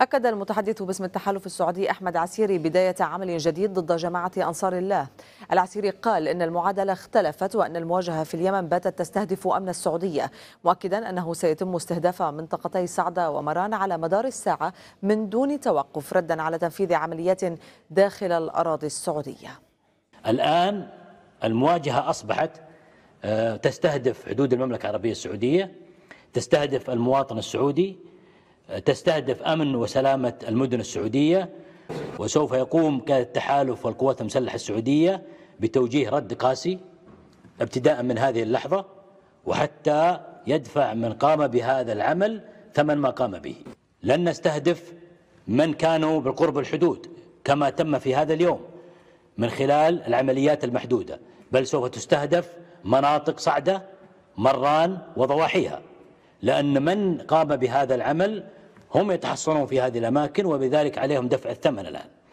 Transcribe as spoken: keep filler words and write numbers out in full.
أكد المتحدث باسم التحالف السعودي أحمد عسيري بداية عمل جديد ضد جماعة أنصار الله. العسيري قال إن المعادلة اختلفت وأن المواجهة في اليمن باتت تستهدف أمن السعودية، مؤكدا أنه سيتم استهداف منطقتي صعدة ومران على مدار الساعة من دون توقف، ردا على تنفيذ عمليات داخل الأراضي السعودية. الآن المواجهة أصبحت تستهدف حدود المملكة العربية السعودية، تستهدف المواطن السعودي، تستهدف أمن وسلامة المدن السعودية، وسوف يقوم التحالف والقوات المسلحة السعودية بتوجيه رد قاسي ابتداء من هذه اللحظة، وحتى يدفع من قام بهذا العمل ثمن ما قام به. لن نستهدف من كانوا بالقرب الحدود كما تم في هذا اليوم من خلال العمليات المحدودة، بل سوف تستهدف مناطق صعدة، مران وضواحيها، لأن من قام بهذا العمل هم يتحصنون في هذه الأماكن، وبذلك عليهم دفع الثمن الآن.